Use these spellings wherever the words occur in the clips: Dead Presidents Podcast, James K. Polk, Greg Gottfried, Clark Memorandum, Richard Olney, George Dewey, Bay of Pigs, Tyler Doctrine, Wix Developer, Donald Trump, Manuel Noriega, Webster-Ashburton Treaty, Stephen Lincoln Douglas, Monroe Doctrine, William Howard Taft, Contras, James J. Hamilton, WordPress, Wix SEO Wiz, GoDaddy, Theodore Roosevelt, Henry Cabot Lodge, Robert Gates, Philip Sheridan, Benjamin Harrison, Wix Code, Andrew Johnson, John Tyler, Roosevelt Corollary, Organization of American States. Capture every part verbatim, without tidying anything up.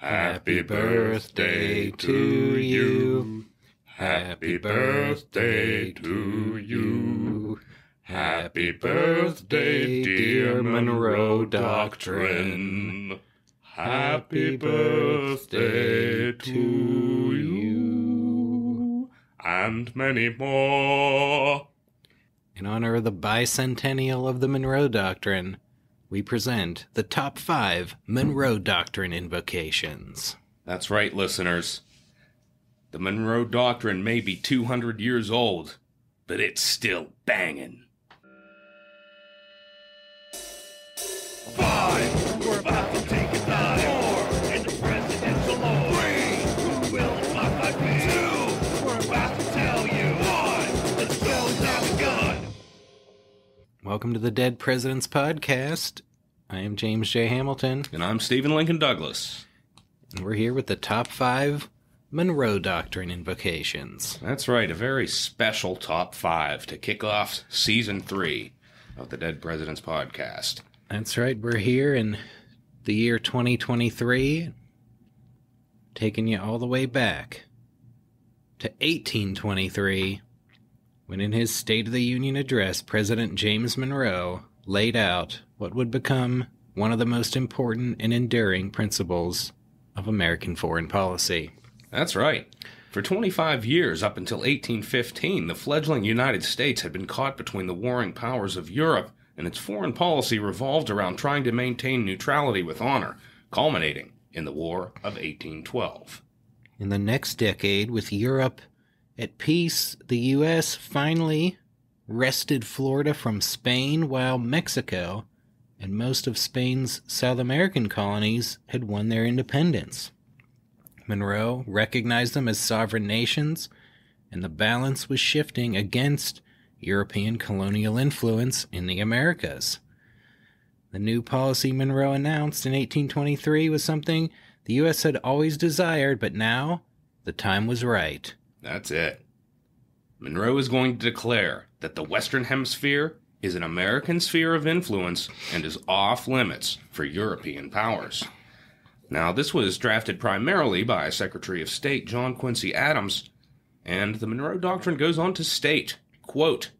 Happy birthday to you. Happy birthday to you. Happy birthday, dear Monroe Doctrine. Happy birthday to you. And many more. In honor of the bicentennial of the Monroe Doctrine, we present the top five Monroe Doctrine invocations. That's right, listeners. The Monroe Doctrine may be two hundred years old, but it's still banging. Five, we're about to take a dive. Four, in the presidential law. Three, who will not like me? Two, we're about to tell you. One, let's go down the gun. Welcome to the Dead Presidents Podcast. I am James J. Hamilton. And I'm Stephen Lincoln Douglas. And we're here with the top five Monroe Doctrine invocations. That's right, a very special top five to kick off season three of the Dead Presidents Podcast. That's right, we're here in the year twenty twenty-three, taking you all the way back to eighteen twenty-three, when in his State of the Union address, President James Monroe laid out what would become one of the most important and enduring principles of American foreign policy. That's right. For twenty-five years, up until eighteen fifteen, the fledgling United States had been caught between the warring powers of Europe, and its foreign policy revolved around trying to maintain neutrality with honor, culminating in the War of eighteen twelve. In the next decade, with Europe at peace, the U S finally wrested Florida from Spain, while Mexico and most of Spain's South American colonies had won their independence. Monroe recognized them as sovereign nations, and the balance was shifting against European colonial influence in the Americas. The new policy Monroe announced in eighteen twenty-three was something the U S had always desired, but now the time was right. That's it. Monroe is going to declare that the Western Hemisphere is an American sphere of influence and is off limits for European powers. Now, this was drafted primarily by Secretary of State John Quincy Adams, and the Monroe Doctrine goes on to state, quote,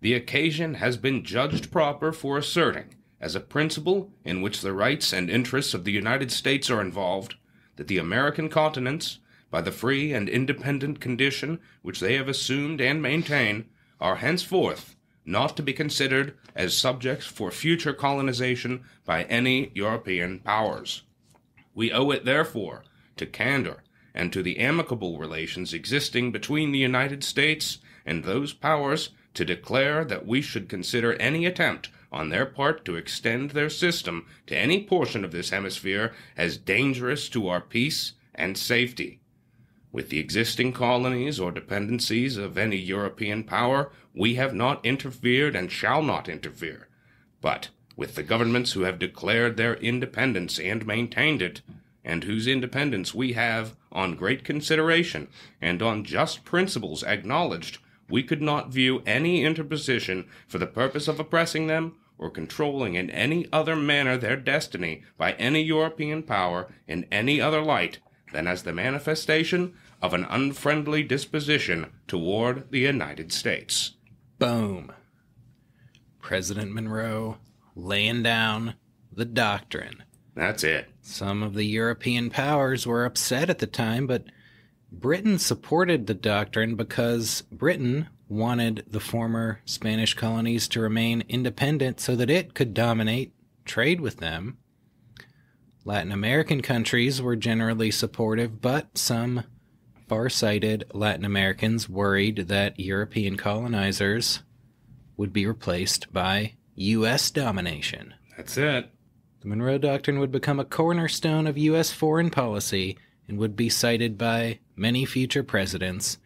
"The occasion has been judged proper for asserting, as a principle in which the rights and interests of the United States are involved, that the American continents, by the free and independent condition which they have assumed and maintain, are henceforth not to be considered as subjects for future colonization by any European powers. We owe it, therefore, to candor and to the amicable relations existing between the United States and those powers to declare that we should consider any attempt on their part to extend their system to any portion of this hemisphere as dangerous to our peace and safety. With the existing colonies or dependencies of any European power, we have not interfered and shall not interfere. But with the governments who have declared their independence and maintained it, and whose independence we have, on great consideration and on just principles, acknowledged, we could not view any interposition for the purpose of oppressing them or controlling in any other manner their destiny by any European power in any other light than as the manifestation of an unfriendly disposition toward the United States." Boom. President Monroe laying down the doctrine. That's it. Some of the European powers were upset at the time, but Britain supported the doctrine because Britain wanted the former Spanish colonies to remain independent so that it could dominate trade with them. Latin American countries were generally supportive, but some far-sighted Latin Americans worried that European colonizers would be replaced by U S domination. That's it. The Monroe Doctrine would become a cornerstone of U S foreign policy and would be cited by many future presidents,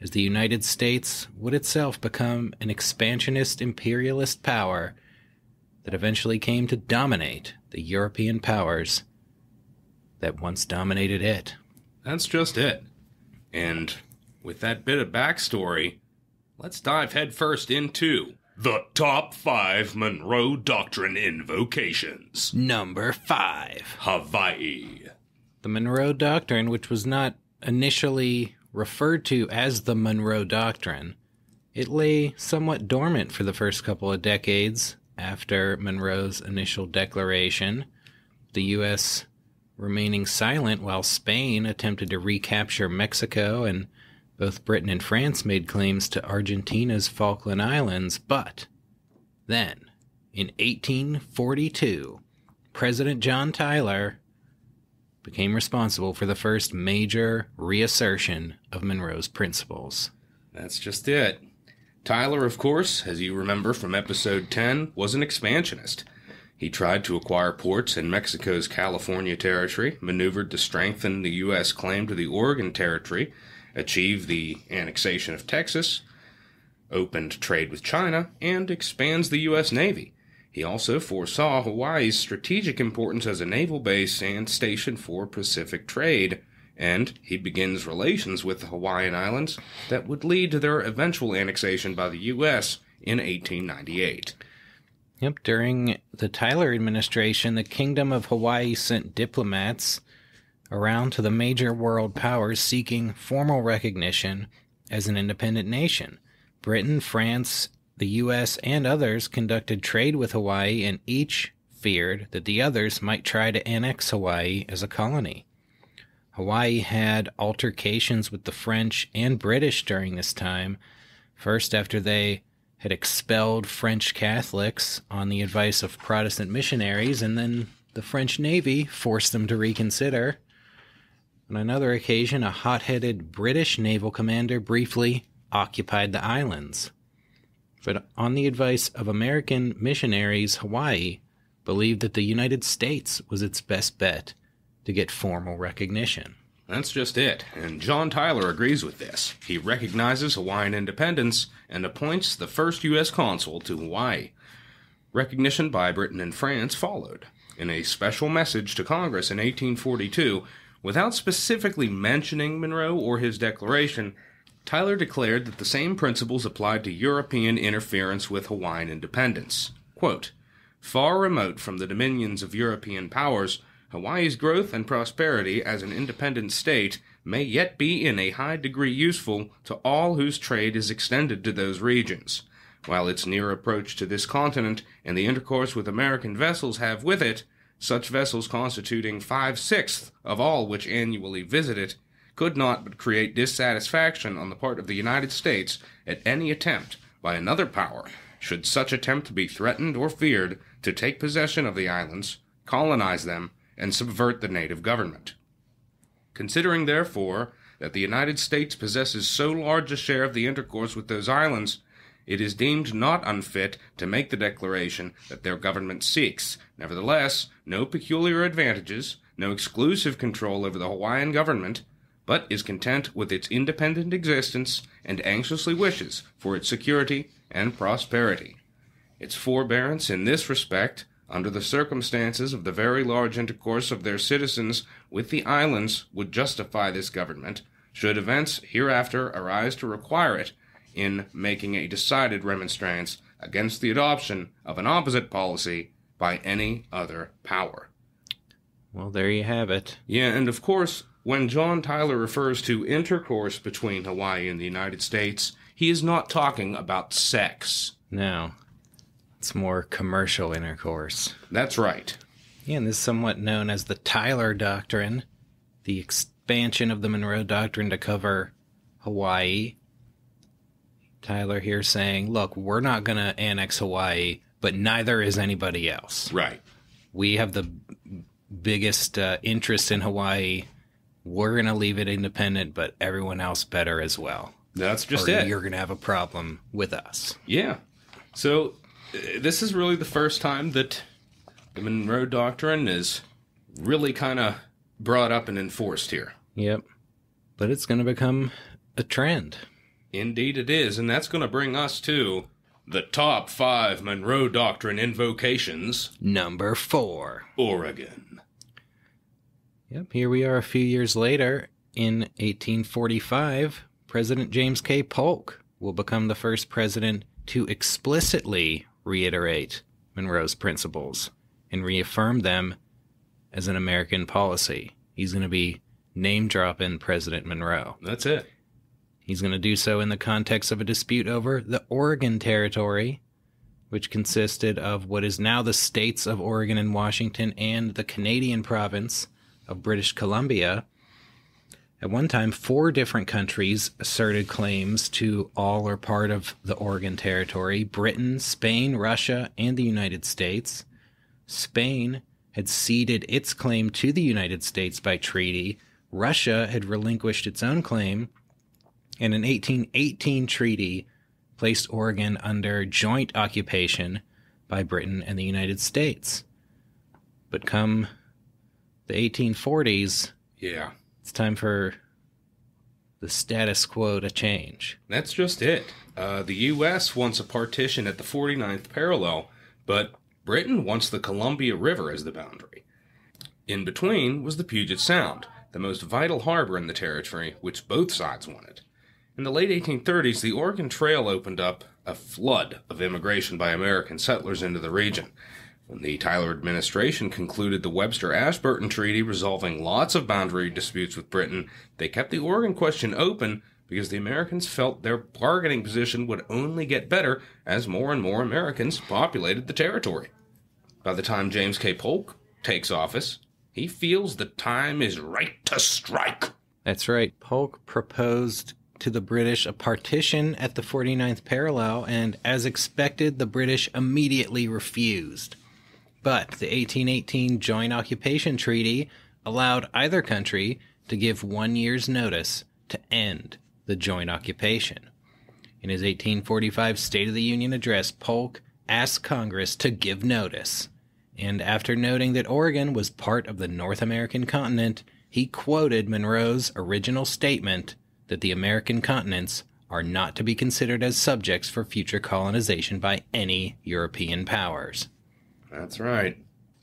as the United States would itself become an expansionist imperialist power that eventually came to dominate the European powers that once dominated it. That's just it. And with that bit of backstory, let's dive headfirst into the top five Monroe Doctrine invocations. Number five. Hawaii. The Monroe Doctrine, which was not initially referred to as the Monroe Doctrine, it lay somewhat dormant for the first couple of decades after Monroe's initial declaration, the U S remaining silent while Spain attempted to recapture Mexico, and both Britain and France made claims to Argentina's Falkland Islands. But then, in eighteen forty-two, President John Tyler became responsible for the first major reassertion of Monroe's principles. That's just it. Tyler, of course, as you remember from episode ten, was an expansionist. He tried to acquire ports in Mexico's California Territory, maneuvered to strengthen the U S claim to the Oregon Territory, achieved the annexation of Texas, opened trade with China, and expands the U S Navy. He also foresaw Hawaii's strategic importance as a naval base and station for Pacific trade, and he begins relations with the Hawaiian Islands that would lead to their eventual annexation by the U S in eighteen ninety-eight. Yep, during the Tyler administration, the Kingdom of Hawaii sent diplomats around to the major world powers seeking formal recognition as an independent nation. Britain, France, the U S, and others conducted trade with Hawaii, and each feared that the others might try to annex Hawaii as a colony. Hawaii had altercations with the French and British during this time, first after they had expelled French Catholics on the advice of Protestant missionaries, and then the French Navy forced them to reconsider. On another occasion, a hot-headed British naval commander briefly occupied the islands. But on the advice of American missionaries, Hawaii believed that the United States was its best bet to get formal recognition. That's just it, and John Tyler agrees with this. He recognizes Hawaiian independence and appoints the first U S consul to Hawaii. Recognition by Britain and France followed. In a special message to Congress in eighteen forty-two, without specifically mentioning Monroe or his declaration, Tyler declared that the same principles applied to European interference with Hawaiian independence. Quote, "Far remote from the dominions of European powers, Hawaii's growth and prosperity as an independent state may yet be in a high degree useful to all whose trade is extended to those regions, while its near approach to this continent and the intercourse with American vessels have with it, such vessels constituting five-sixths of all which annually visit it, could not but create dissatisfaction on the part of the United States at any attempt by another power, should such attempt be threatened or feared, to take possession of the islands, colonize them, and subvert the native government. Considering, therefore, that the United States possesses so large a share of the intercourse with those islands, it is deemed not unfit to make the declaration that their government seeks. Nevertheless, no peculiar advantages, no exclusive control over the Hawaiian government, but is content with its independent existence and anxiously wishes for its security and prosperity. Its forbearance in this respect, under the circumstances of the very large intercourse of their citizens with the islands, would justify this government, should events hereafter arise to require it, in making a decided remonstrance against the adoption of an opposite policy by any other power." Well, there you have it. Yeah, and of course, when John Tyler refers to intercourse between Hawaii and the United States, he is not talking about sex. No. It's more commercial intercourse. That's right. Yeah, and this is somewhat known as the Tyler Doctrine, the expansion of the Monroe Doctrine to cover Hawaii. Tyler here saying, look, we're not going to annex Hawaii, but neither is anybody else. Right. We have the biggest uh, interest in Hawaii. We're going to leave it independent, but everyone else better as well. That's just or it. You're going to have a problem with us. Yeah. So uh, this is really the first time that the Monroe Doctrine is really kind of brought up and enforced here. Yep. But it's going to become a trend. Indeed it is. And that's going to bring us to the top five Monroe Doctrine invocations. Number four. Oregon. Yep, here we are a few years later. In eighteen forty-five, President James K. Polk will become the first president to explicitly reiterate Monroe's principles and reaffirm them as an American policy. he's going to be name dropping President Monroe. That's it. He's going to do so in the context of a dispute over the Oregon Territory, which consisted of what is now the states of Oregon and Washington and the Canadian province of British Columbia. At one time, four different countries asserted claims to all or part of the Oregon Territory: Britain, Spain, Russia, and the United States. Spain had ceded its claim to the United States by treaty. Russia had relinquished its own claim, and an eighteen eighteen treaty placed Oregon under joint occupation by Britain and the United States. But come the eighteen forties, yeah, it's time for the status quo to change. That's just it. Uh, the U S wants a partition at the forty-ninth parallel, but Britain wants the Columbia River as the boundary. In between was the Puget Sound, the most vital harbor in the territory, which both sides wanted. In the late eighteen thirties, the Oregon Trail opened up a flood of immigration by American settlers into the region. When the Tyler administration concluded the Webster-Ashburton Treaty resolving lots of boundary disputes with Britain, they kept the Oregon question open because the Americans felt their bargaining position would only get better as more and more Americans populated the territory. By the time James K. Polk takes office, he feels the time is right to strike. That's right. Polk proposed to the British a partition at the forty-ninth parallel, and as expected, the British immediately refused. But the eighteen eighteen Joint Occupation Treaty allowed either country to give one year's notice to end the joint occupation. In his eighteen forty-five State of the Union address, Polk asked Congress to give notice, and after noting that Oregon was part of the North American continent, he quoted Monroe's original statement that the American continents are not to be considered as subjects for future colonization by any European powers. That's right.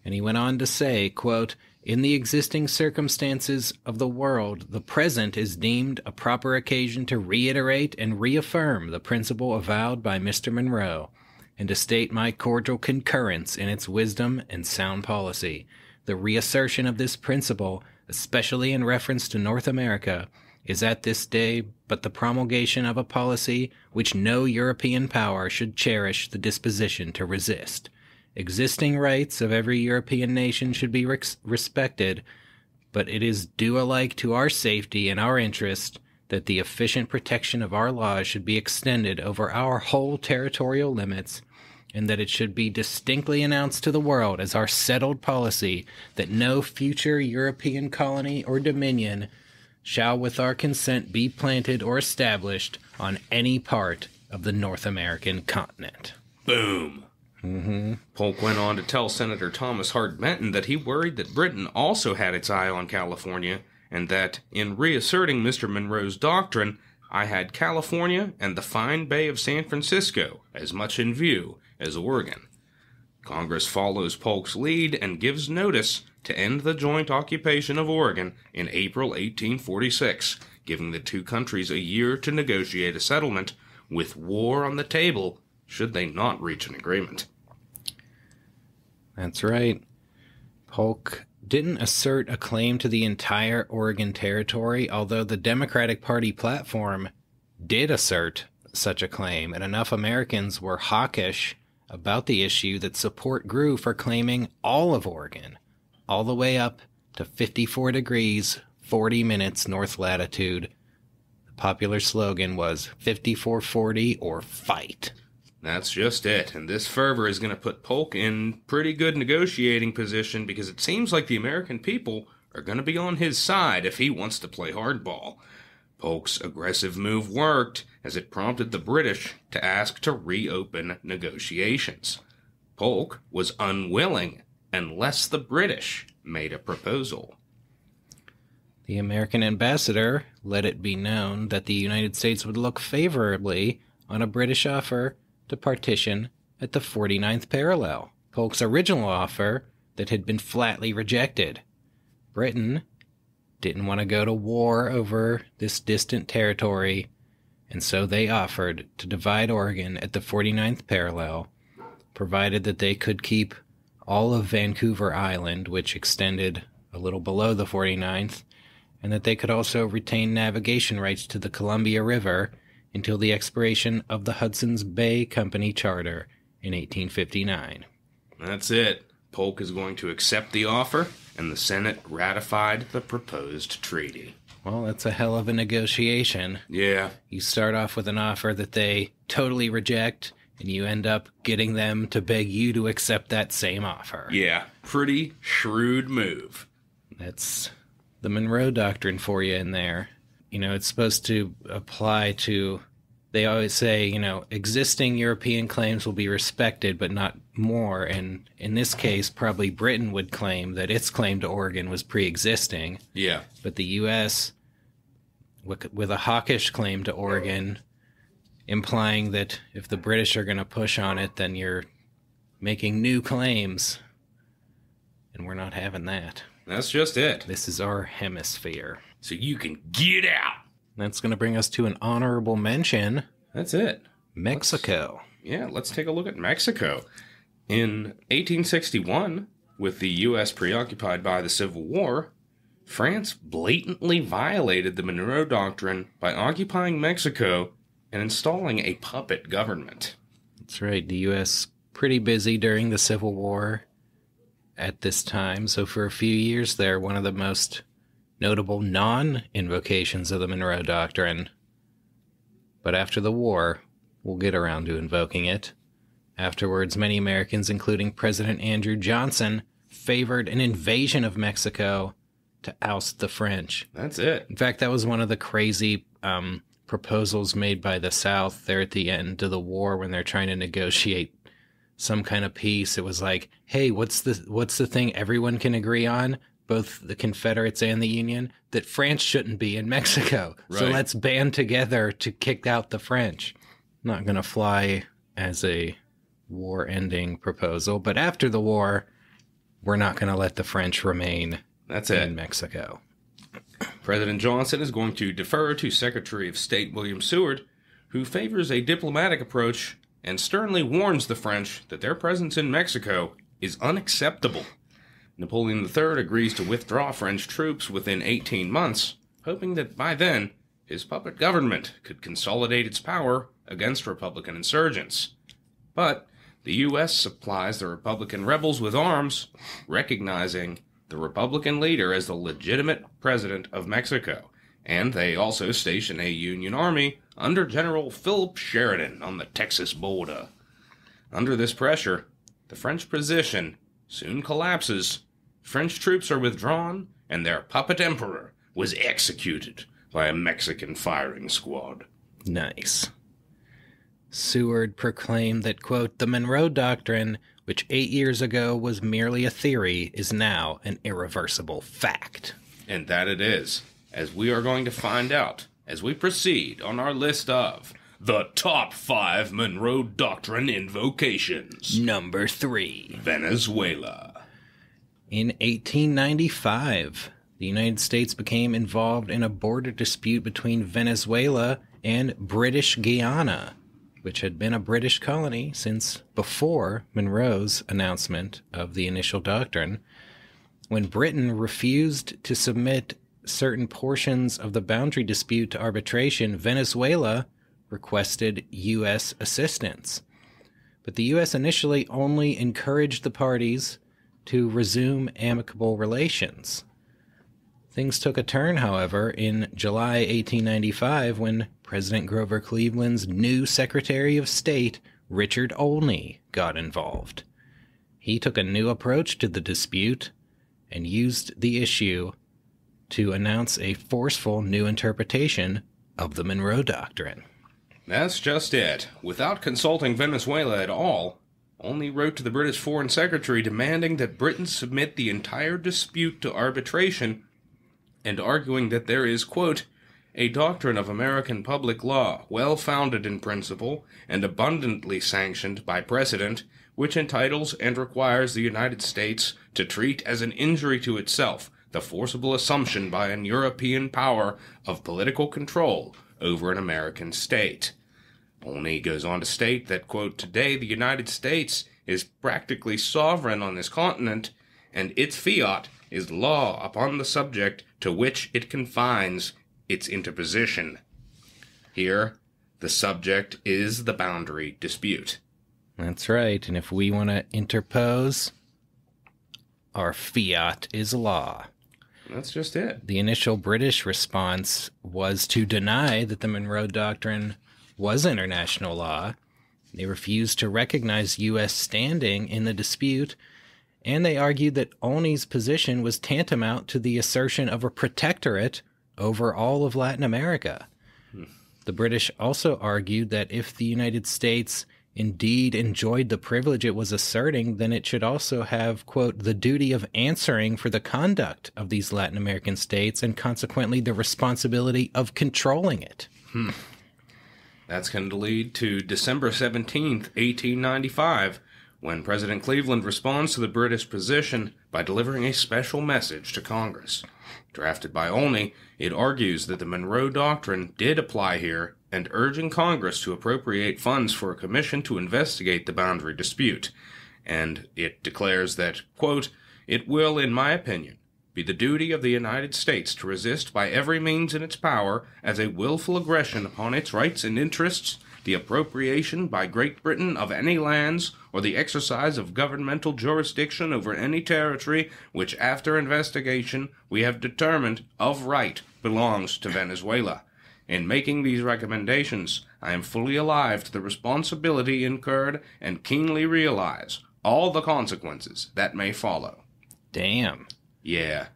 And he went on to say, quote, "In the existing circumstances of the world, the present is deemed a proper occasion to reiterate and reaffirm the principle avowed by Mister Monroe, and to state my cordial concurrence in its wisdom and sound policy. The reassertion of this principle, especially in reference to North America, is at this day but the promulgation of a policy which no European power should cherish the disposition to resist. Existing rights of every European nation should be res respected, but it is due alike to our safety and our interest that the efficient protection of our laws should be extended over our whole territorial limits, and that it should be distinctly announced to the world as our settled policy that no future European colony or dominion shall with our consent be planted or established on any part of the North American continent." Boom. Mm-hmm. Polk went on to tell Senator Thomas Hart Benton that he worried that Britain also had its eye on California, and that, in reasserting Mister Monroe's doctrine, I had California and the fine Bay of San Francisco as much in view as Oregon. Congress follows Polk's lead and gives notice to end the joint occupation of Oregon in April eighteen forty-six, giving the two countries a year to negotiate a settlement, with war on the table should they not reach an agreement. That's right. Polk didn't assert a claim to the entire Oregon Territory, although the Democratic Party platform did assert such a claim, and enough Americans were hawkish about the issue that support grew for claiming all of Oregon, all the way up to fifty-four degrees, forty minutes north latitude. The popular slogan was fifty-four forty or fight. That's just it, and this fervor is going to put Polk in pretty good negotiating position, because it seems like the American people are going to be on his side if he wants to play hardball. Polk's aggressive move worked, as it prompted the British to ask to reopen negotiations. Polk was unwilling unless the British made a proposal. The American ambassador let it be known that the United States would look favorably on a British offer to partition at the forty-ninth parallel, Polk's original offer that had been flatly rejected. Britain didn't want to go to war over this distant territory, and so they offered to divide Oregon at the forty-ninth parallel, provided that they could keep all of Vancouver Island, which extended a little below the forty-ninth, and that they could also retain navigation rights to the Columbia River until the expiration of the Hudson's Bay Company Charter in eighteen fifty-nine. That's it. Polk is going to accept the offer, and the Senate ratified the proposed treaty. Well, that's a hell of a negotiation. Yeah. You start off with an offer that they totally reject, and you end up getting them to beg you to accept that same offer. Yeah. Pretty shrewd move. That's the Monroe Doctrine for you in there. You know, it's supposed to apply to, they always say, you know, existing European claims will be respected, but not more. And in this case, probably Britain would claim that its claim to Oregon was pre-existing. Yeah. But the U S, with, with a hawkish claim to Oregon, implying that if the British are going to push on it, then you're making new claims. And we're not having that. That's just it. This is our hemisphere. So you can get out. That's going to bring us to an honorable mention. That's it. Mexico. Let's, yeah, let's take a look at Mexico. In eighteen sixty-one, with the U S preoccupied by the Civil War, France blatantly violated the Monroe Doctrine by occupying Mexico and installing a puppet government. That's right. The U S pretty busy during the Civil War at this time. So for a few years there, one of the most notable non-invocations of the Monroe Doctrine. But after the war, we'll get around to invoking it. Afterwards, many Americans, including President Andrew Johnson, favored an invasion of Mexico to oust the French. That's it. In fact, that was one of the crazy um, proposals made by the South there at the end of the war when they're trying to negotiate some kind of peace. It was like, hey, what's the, what's the thing everyone can agree on? Both the Confederates and the Union, that France shouldn't be in Mexico. Right. So let's band together to kick out the French. Not going to fly as a war-ending proposal, but after the war, we're not going to let the French remain That's in it. Mexico. President Johnson is going to defer to Secretary of State William Seward, who favors a diplomatic approach and sternly warns the French that their presence in Mexico is unacceptable. Napoleon the Third agrees to withdraw French troops within eighteen months, hoping that by then his puppet government could consolidate its power against Republican insurgents. But the U S supplies the Republican rebels with arms, recognizing the Republican leader as the legitimate president of Mexico, and they also station a Union army under General Philip Sheridan on the Texas border. Under this pressure, the French position soon collapses. French troops are withdrawn, and their puppet emperor was executed by a Mexican firing squad. Nice. Seward proclaimed that, quote, the Monroe Doctrine, which eight years ago was merely a theory, is now an irreversible fact. And that it is, as we are going to find out as we proceed on our list of the top five Monroe Doctrine invocations. Number three. Venezuela. In eighteen ninety-five, the United States became involved in a border dispute between Venezuela and British Guiana, which had been a British colony since before Monroe's announcement of the initial doctrine, when Britain refused to submit certain portions of the boundary dispute to arbitration. Venezuela requested U S assistance. But the U S initially only encouraged the parties to resume amicable relations. Things took a turn, however, in July eighteen ninety-five when President Grover Cleveland's new Secretary of State, Richard Olney, got involved. He took a new approach to the dispute and used the issue to announce a forceful new interpretation of the Monroe Doctrine. That's just it. Without consulting Venezuela at all, Olney wrote to the British Foreign Secretary demanding that Britain submit the entire dispute to arbitration and arguing that there is, quote, a doctrine of American public law, well-founded in principle and abundantly sanctioned by precedent, which entitles and requires the United States to treat as an injury to itself the forcible assumption by an European power of political control over an American state. Olney goes on to state that, quote, today the United States is practically sovereign on this continent, and its fiat is law upon the subject to which it confines its interposition. Here, the subject is the boundary dispute. That's right, and if we want to interpose, our fiat is law. That's just it. The initial British response was to deny that the Monroe Doctrine was international law. They refused to recognize U S standing in the dispute, and they argued that Olney's position was tantamount to the assertion of a protectorate over all of Latin America. Hmm. The British also argued that if the United States indeed enjoyed the privilege it was asserting, then it should also have, quote, the duty of answering for the conduct of these Latin American states and consequently the responsibility of controlling it. Hmm. That's going to lead to December seventeenth, eighteen ninety-five, when President Cleveland responds to the British position by delivering a special message to Congress. Drafted by Olney, it argues that the Monroe Doctrine did apply here and urging Congress to appropriate funds for a commission to investigate the boundary dispute, and it declares that, quote, it will, in my opinion, be the duty of the United States to resist by every means in its power, as a willful aggression upon its rights and interests, the appropriation by Great Britain of any lands or the exercise of governmental jurisdiction over any territory which, after investigation, we have determined of right belongs to Venezuela. In making these recommendations, I am fully alive to the responsibility incurred and keenly realize all the consequences that may follow. Damn. Yeah.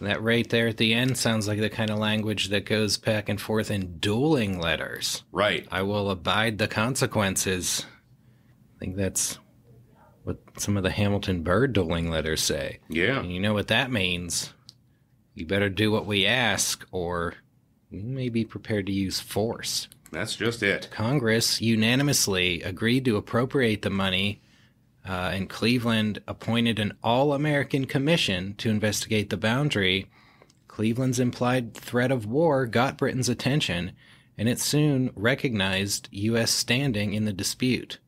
That right there at the end sounds like the kind of language that goes back and forth in dueling letters. Right. I will abide the consequences. I think that's what some of the Hamilton Byrd dueling letters say. Yeah. And you know what that means. You better do what we ask, or we may be prepared to use force. That's just it. Congress unanimously agreed to appropriate the money, uh, and Cleveland appointed an all-American commission to investigate the boundary. Cleveland's implied threat of war got Britain's attention, and it soon recognized U S standing in the dispute.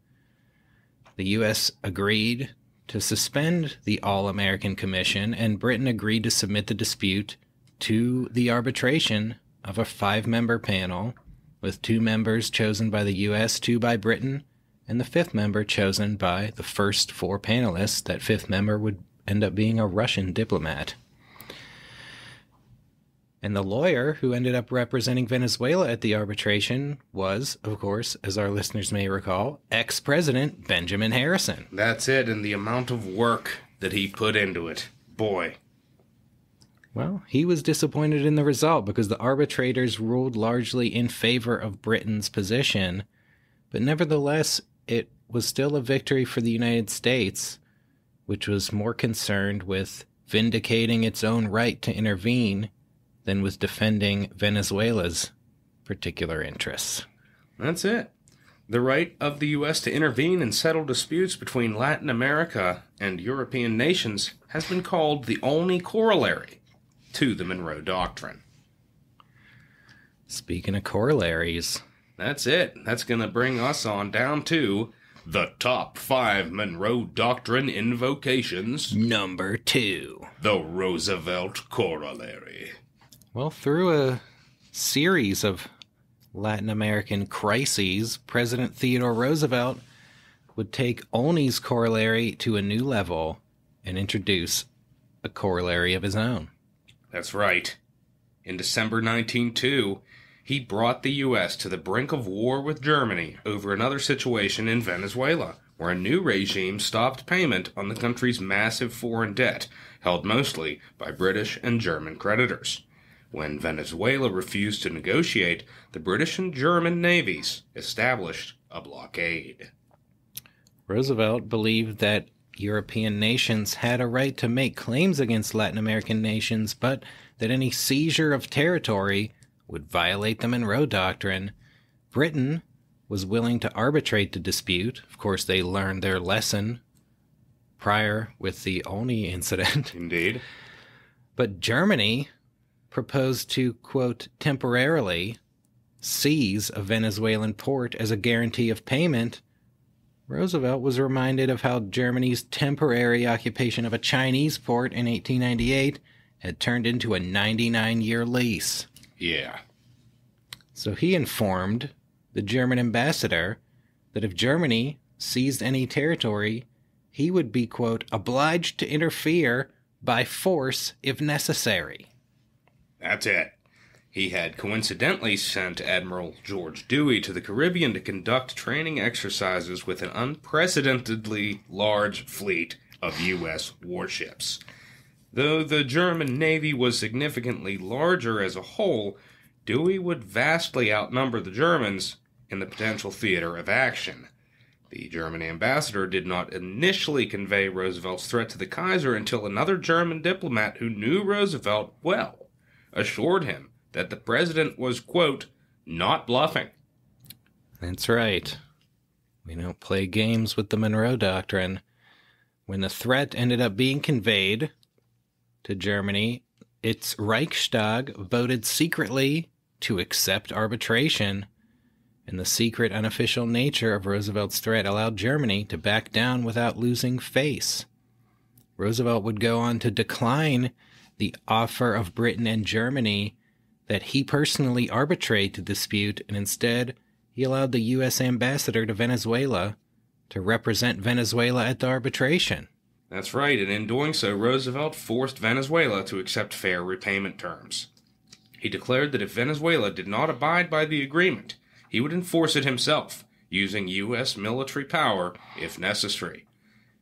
The U S agreed to suspend the all-American commission, and Britain agreed to submit the dispute to the arbitration of a five-member panel, with two members chosen by the U S, two by Britain, and the fifth member chosen by the first four panelists. That fifth member would end up being a Russian diplomat. And the lawyer who ended up representing Venezuela at the arbitration was, of course, as our listeners may recall, ex-president Benjamin Harrison. That's it, and the amount of work that he put into it. Boy. Well, he was disappointed in the result because the arbitrators ruled largely in favor of Britain's position, but nevertheless, it was still a victory for the United States, which was more concerned with vindicating its own right to intervene than with defending Venezuela's particular interests. That's it. The right of the U S to intervene and settle disputes between Latin America and European nations has been called the only corollary to the Monroe Doctrine. Speaking of corollaries, that's it. That's going to bring us on down to the top five Monroe Doctrine invocations. Number two. The Roosevelt Corollary. Well, through a series of Latin American crises, President Theodore Roosevelt would take Olney's corollary to a new level and introduce a corollary of his own. That's right. In December nineteen oh two, he brought the U S to the brink of war with Germany over another situation in Venezuela, where a new regime stopped payment on the country's massive foreign debt, held mostly by British and German creditors. When Venezuela refused to negotiate, the British and German navies established a blockade. Roosevelt believed that European nations had a right to make claims against Latin American nations, but that any seizure of territory would violate the Monroe Doctrine. Britain was willing to arbitrate the dispute. Of course, they learned their lesson prior with the Olney incident. Indeed. But Germany proposed to, quote, temporarily seize a Venezuelan port as a guarantee of payment. Roosevelt was reminded of how Germany's temporary occupation of a Chinese port in eighteen ninety-eight had turned into a ninety-nine year lease. Yeah. So he informed the German ambassador that if Germany seized any territory, he would be, quote, obliged to interfere by force if necessary. That's it. He had coincidentally sent Admiral George Dewey to the Caribbean to conduct training exercises with an unprecedentedly large fleet of U S warships. Though the German Navy was significantly larger as a whole, Dewey would vastly outnumber the Germans in the potential theater of action. The German ambassador did not initially convey Roosevelt's threat to the Kaiser until another German diplomat who knew Roosevelt well assured him that the president was, quote, not bluffing. That's right. We don't play games with the Monroe Doctrine. When the threat ended up being conveyed to Germany, its Reichstag voted secretly to accept arbitration, and the secret, unofficial nature of Roosevelt's threat allowed Germany to back down without losing face. Roosevelt would go on to decline the offer of Britain and Germany that he personally arbitrate the dispute, and instead he allowed the U S ambassador to Venezuela to represent Venezuela at the arbitration. That's right, and in doing so, Roosevelt forced Venezuela to accept fair repayment terms. He declared that if Venezuela did not abide by the agreement, he would enforce it himself, using U S military power if necessary.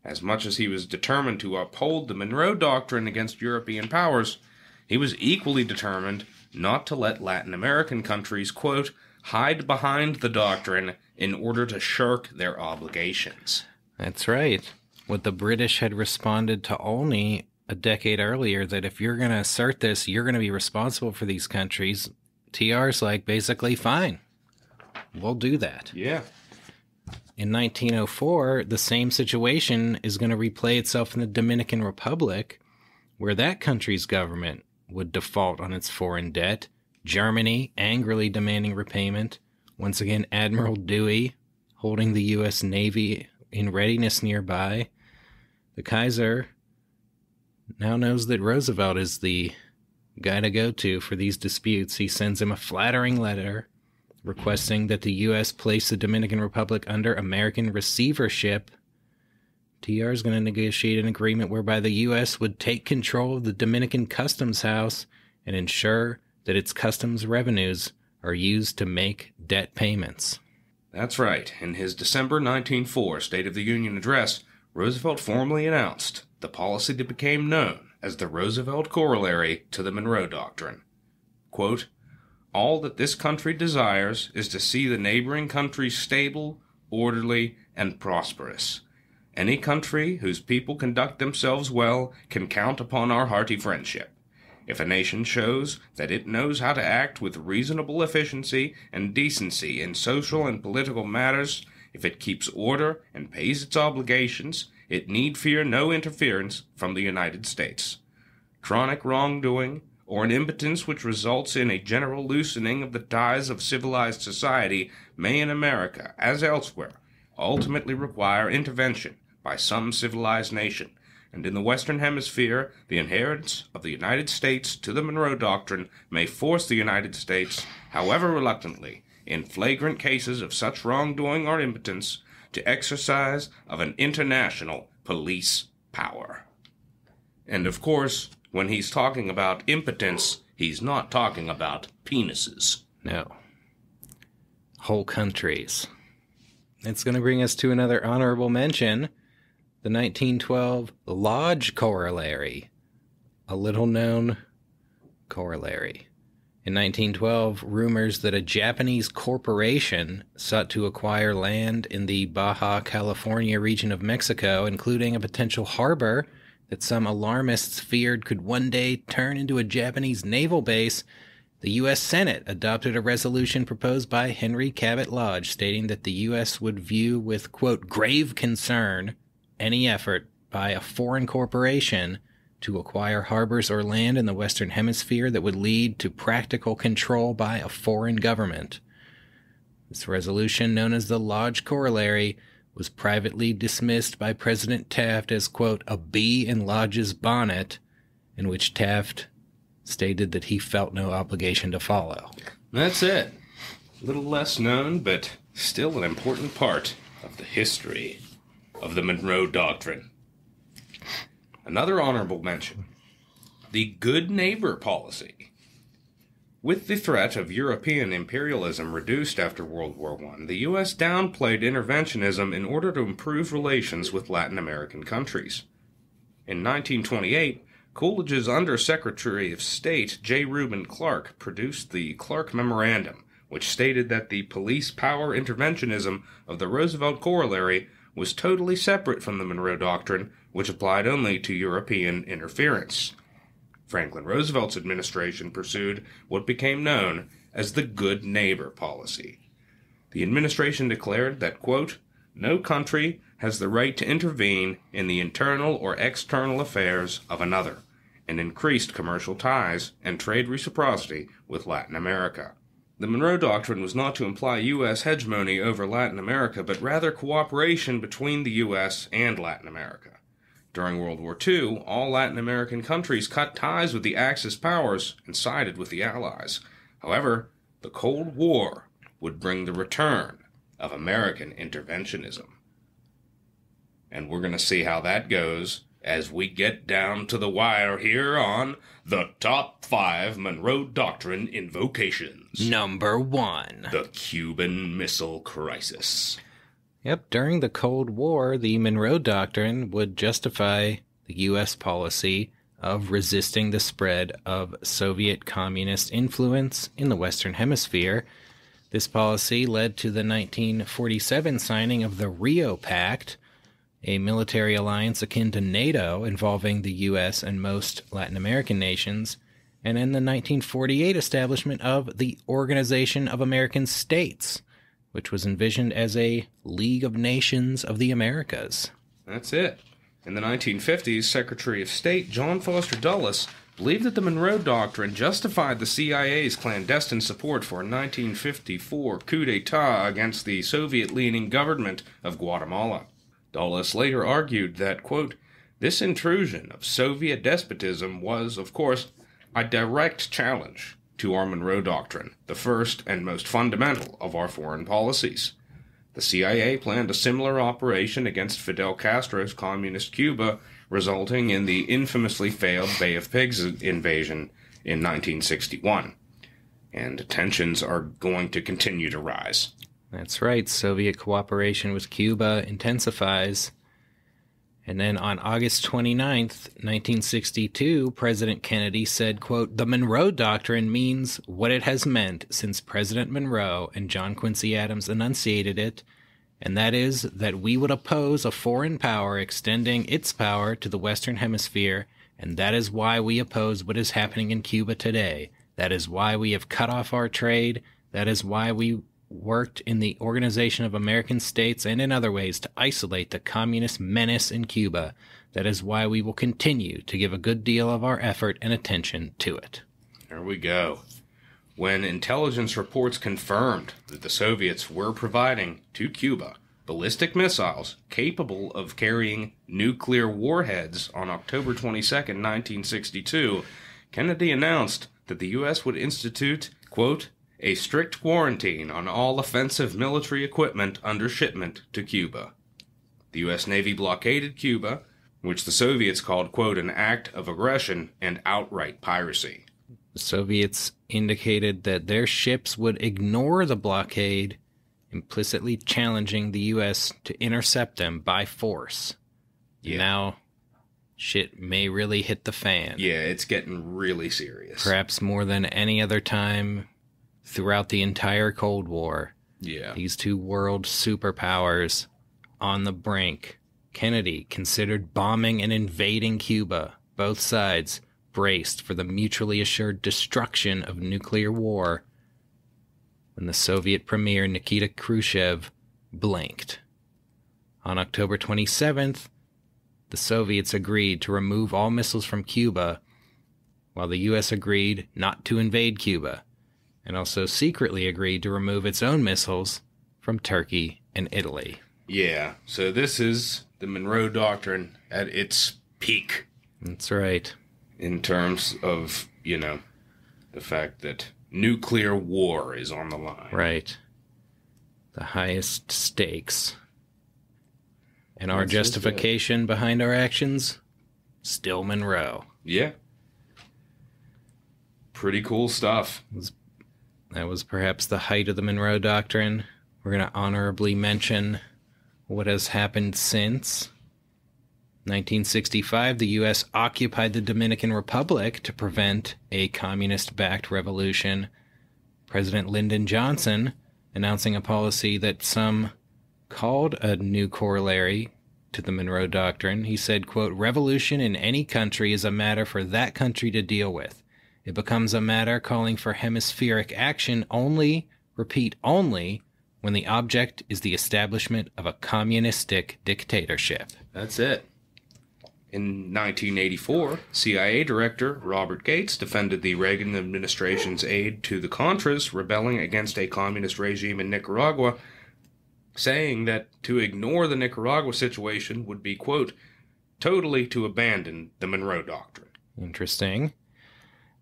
As much as he was determined to uphold the Monroe Doctrine against European powers, he was equally determined not to let Latin American countries, quote, hide behind the doctrine in order to shirk their obligations. That's right. What the British had responded to Olney a decade earlier, that if you're going to assert this, you're going to be responsible for these countries. T R's like, basically, fine. We'll do that. Yeah. In nineteen oh four, the same situation is going to replay itself in the Dominican Republic, where that country's government would default on its foreign debt, Germany angrily demanding repayment. Once again, Admiral Dewey holding the U S Navy in readiness nearby. The Kaiser now knows that Roosevelt is the guy to go to for these disputes. He sends him a flattering letter requesting that the U S place the Dominican Republic under American receivership. T R is going to negotiate an agreement whereby the U S would take control of the Dominican Customs House and ensure that its customs revenues are used to make debt payments. That's right. In his December nineteen oh four State of the Union Address, Roosevelt formally announced the policy that became known as the Roosevelt Corollary to the Monroe Doctrine. Quote, all that this country desires is to see the neighboring countries stable, orderly, and prosperous. Any country whose people conduct themselves well can count upon our hearty friendship. If a nation shows that it knows how to act with reasonable efficiency and decency in social and political matters, if it keeps order and pays its obligations, it need fear no interference from the United States. Chronic wrongdoing, or an impotence which results in a general loosening of the ties of civilized society, may in America, as elsewhere, ultimately require intervention by some civilized nation, and in the Western Hemisphere, the adherence of the United States to the Monroe Doctrine may force the United States, however reluctantly, in flagrant cases of such wrongdoing or impotence, to exercise of an international police power. And of course, when he's talking about impotence, he's not talking about penises. No. Whole countries. It's going to bring us to another honorable mention, the nineteen twelve Lodge Corollary, a little-known corollary. In nineteen twelve, rumors that a Japanese corporation sought to acquire land in the Baja California region of Mexico, including a potential harbor that some alarmists feared could one day turn into a Japanese naval base. The U S Senate adopted a resolution proposed by Henry Cabot Lodge stating that the U S would view with, quote, grave concern any effort by a foreign corporation to acquire harbors or land in the Western Hemisphere that would lead to practical control by a foreign government. This resolution, known as the Lodge Corollary, was privately dismissed by President Taft as, quote, a bee in Lodge's bonnet, in which Taft stated that he felt no obligation to follow. That's it. A little less known, but still an important part of the history of the Monroe Doctrine. Another honorable mention, the Good Neighbor Policy. With the threat of European imperialism reduced after World War One, the U S downplayed interventionism in order to improve relations with Latin American countries. In nineteen twenty-eight, Coolidge's Under-Secretary of State, J. Reuben Clark, produced the Clark Memorandum, which stated that the police power interventionism of the Roosevelt Corollary was totally separate from the Monroe Doctrine, which applied only to European interference. Franklin Roosevelt's administration pursued what became known as the Good Neighbor Policy. The administration declared that, quote, no country has the right to intervene in the internal or external affairs of another, and increased commercial ties and trade reciprocity with Latin America. The Monroe Doctrine was not to imply U S hegemony over Latin America, but rather cooperation between the U S and Latin America. During World War Two, all Latin American countries cut ties with the Axis powers and sided with the Allies. However, the Cold War would bring the return of American interventionism. And we're going to see how that goes as we get down to the wire here on the Top five Monroe Doctrine Invocations. Number one. The Cuban Missile Crisis. Yep, during the Cold War, the Monroe Doctrine would justify the U S policy of resisting the spread of Soviet communist influence in the Western Hemisphere. This policy led to the nineteen forty-seven signing of the Rio Pact, a military alliance akin to NATO involving the U S and most Latin American nations, and in the nineteen forty-eight establishment of the Organization of American States, which was envisioned as a League of Nations of the Americas. That's it. In the nineteen fifties, Secretary of State John Foster Dulles believed that the Monroe Doctrine justified the C I A's clandestine support for a nineteen fifty-four coup d'etat against the Soviet-leaning government of Guatemala. Dulles later argued that, quote, this intrusion of Soviet despotism was, of course, a direct challenge to our Monroe Doctrine, the first and most fundamental of our foreign policies. The C I A planned a similar operation against Fidel Castro's communist Cuba, resulting in the infamously failed Bay of Pigs invasion in nineteen sixty-one. And tensions are going to continue to rise. That's right. Soviet cooperation with Cuba intensifies. And then on August twenty-ninth, nineteen sixty-two, President Kennedy said, quote, the Monroe Doctrine means what it has meant since President Monroe and John Quincy Adams enunciated it, and that is that we would oppose a foreign power extending its power to the Western Hemisphere, and that is why we oppose what is happening in Cuba today. That is why we have cut off our trade. That is why we worked in the Organization of American States and in other ways to isolate the communist menace in Cuba. That is why we will continue to give a good deal of our effort and attention to it. There we go. When intelligence reports confirmed that the Soviets were providing to Cuba ballistic missiles capable of carrying nuclear warheads on October twenty-second, nineteen sixty-two, Kennedy announced that the U S would institute, quote, a strict quarantine on all offensive military equipment under shipment to Cuba. The U S Navy blockaded Cuba, which the Soviets called, quote, an act of aggression and outright piracy. The Soviets indicated that their ships would ignore the blockade, implicitly challenging the U S to intercept them by force. Yeah. Now, shit may really hit the fan. Yeah, it's getting really serious. Perhaps more than any other time throughout the entire Cold War. Yeah. These two world superpowers on the brink. Kennedy considered bombing and invading Cuba. Both sides braced for the mutually assured destruction of nuclear war when the Soviet Premier Nikita Khrushchev blinked. On October twenty-seventh, the Soviets agreed to remove all missiles from Cuba, while the U S agreed not to invade Cuba, and also secretly agreed to remove its own missiles from Turkey and Italy. Yeah, so this is the Monroe Doctrine at its peak. That's right. In terms of, you know, the fact that nuclear war is on the line. Right. The highest stakes. And our That's justification behind our actions? Still Monroe. Yeah. Pretty cool stuff. That was perhaps the height of the Monroe Doctrine. We're going to honorably mention what has happened since. nineteen sixty-five, the U S occupied the Dominican Republic to prevent a communist-backed revolution. President Lyndon Johnson announcing a policy that some called a new corollary to the Monroe Doctrine. He said, quote, "Revolution in any country is a matter for that country to deal with. It becomes a matter calling for hemispheric action only, repeat only, when the object is the establishment of a communistic dictatorship." That's it. In nineteen eighty-four, C I A Director Robert Gates defended the Reagan administration's aid to the Contras rebelling against a communist regime in Nicaragua, saying that to ignore the Nicaragua situation would be, quote, "totally to abandon the Monroe Doctrine." Interesting.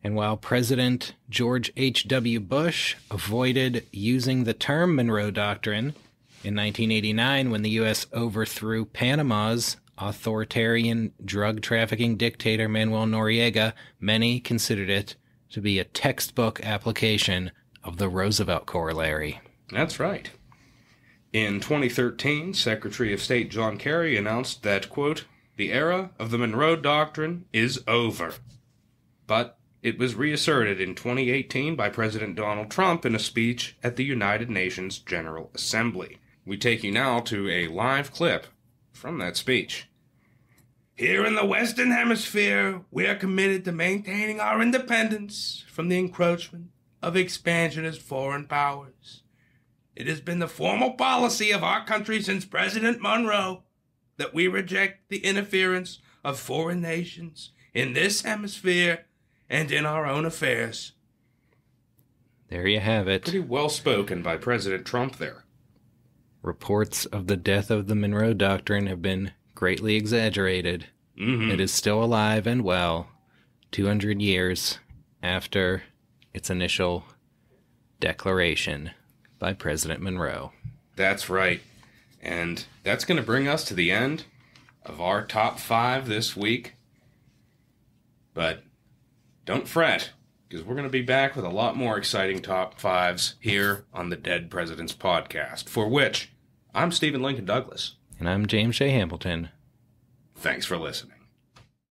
And while President George H W Bush avoided using the term Monroe Doctrine, in nineteen eighty-nine, when the U S overthrew Panama's authoritarian drug-trafficking dictator Manuel Noriega, many considered it to be a textbook application of the Roosevelt Corollary. That's right. In twenty thirteen, Secretary of State John Kerry announced that, quote, "the era of the Monroe Doctrine is over." But it was reasserted in twenty eighteen by President Donald Trump in a speech at the United Nations General Assembly. We take you now to a live clip from that speech. "Here in the Western Hemisphere, we are committed to maintaining our independence from the encroachment of expansionist foreign powers. It has been the formal policy of our country since President Monroe that we reject the interference of foreign nations in this hemisphere and in our own affairs." There you have it. Pretty well spoken by President Trump there. Reports of the death of the Monroe Doctrine have been greatly exaggerated. Mm-hmm. It is still alive and well, two hundred years after its initial declaration by President Monroe. That's right. And that's going to bring us to the end of our top five this week. But don't fret, because we're going to be back with a lot more exciting top fives here on the Dead Presidents Podcast, for which I'm Stephen Lincoln Douglas. And I'm James J. Hamilton. Thanks for listening.